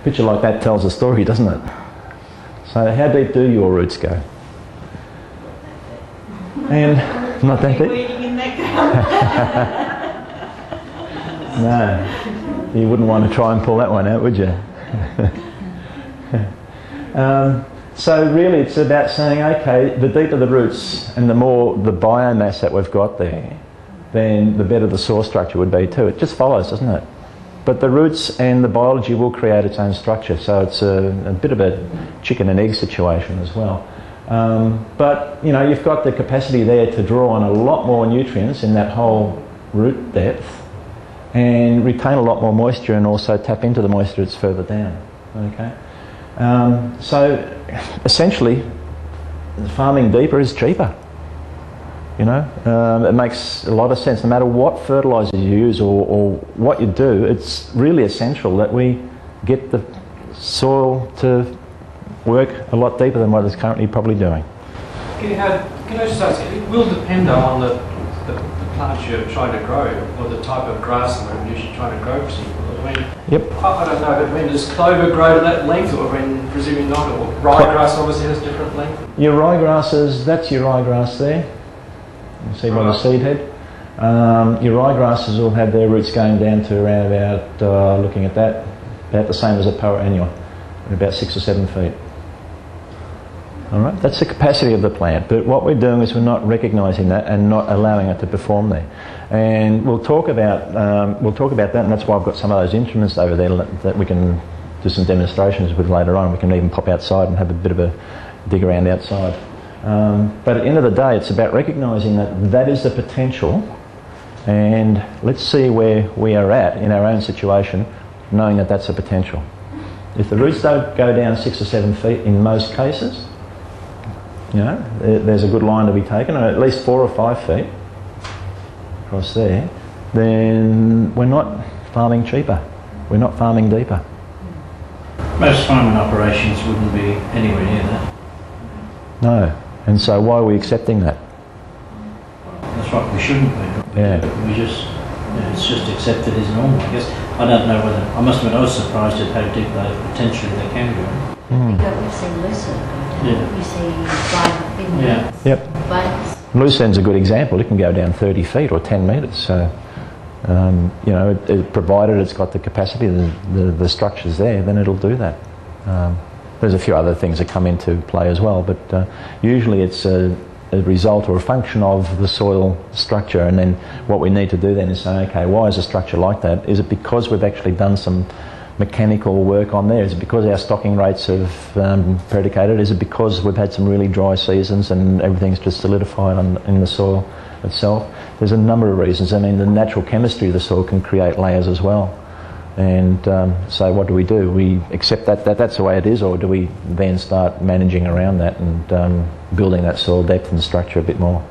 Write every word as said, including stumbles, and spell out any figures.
A picture like that tells a story, doesn't it? So how deep do your roots go? And not that deep? No, you wouldn't want to try and pull that one out, would you? um, so really it's about saying, okay, the deeper the roots and the more the biomass that we've got there, then the better the soil structure would be too. It just follows, doesn't it? But the roots and the biology will create its own structure, so it's a, a bit of a chicken and egg situation as well. Um, but, you know, you've got the capacity there to draw on a lot more nutrients in that whole root depth and retain a lot more moisture and also tap into the moisture that's further down, okay? Um, so, essentially, farming deeper is cheaper. You know, um, it makes a lot of sense. No matter what fertiliser you use or, or what you do, it's really essential that we get the soil to work a lot deeper than what it's currently probably doing. Can, uh, can I just ask, it will depend on the, the, the plants you're trying to grow or the type of grass and you're trying to grow. I mean, yep. I, I don't know, but when does clover grow to that length, or when presumably not, or ryegrass obviously has different length? Your ryegrass is, that's your ryegrass there. You see by the seed head. Um, your ryegrasses all have their roots going down to around about, uh, looking at that, about the same as a perennial, about six or seven feet. All right, that's the capacity of the plant. But what we're doing is we're not recognising that and not allowing it to perform there. And we'll talk about um, we'll talk about that, and that's why I've got some of those instruments over there that we can do some demonstrations with later on. We can even pop outside and have a bit of a dig around outside. Um, but at the end of the day, it's about recognising that that is the potential, and let's see where we are at in our own situation, knowing that that's a potential. If the roots don't go down six or seven feet in most cases, you know, there's a good line to be taken, or at least four or five feet across there, then we're not farming cheaper, we're not farming deeper. Most farming operations wouldn't be anywhere near that. No. And so why are we accepting that? That's right, we shouldn't be. Yeah. We just, you know, it's just accepted as normal, I guess. I don't know whether, I must admit I was surprised at how deep they potentially they can go. Mm. We see lucerne, yeah. We see five yeah. Yep. Lucerne's a good example. It can go down thirty feet or ten metres. So, um, you know, it, it, provided it's got the capacity, the, the, the structure's there, then it'll do that. Um, There's a few other things that come into play as well, but uh, usually it's a, a result or a function of the soil structure, and then what we need to do then is say, okay, why is a structure like that? Is it because we've actually done some mechanical work on there? Is it because our stocking rates have um, predicated? Is it because we've had some really dry seasons and everything's just solidified on, in the soil itself? There's a number of reasons. I mean, the natural chemistry of the soil can create layers as well. And um, so what do we do? We accept that, that that's the way it is, or do we then start managing around that and um, building that soil depth and structure a bit more?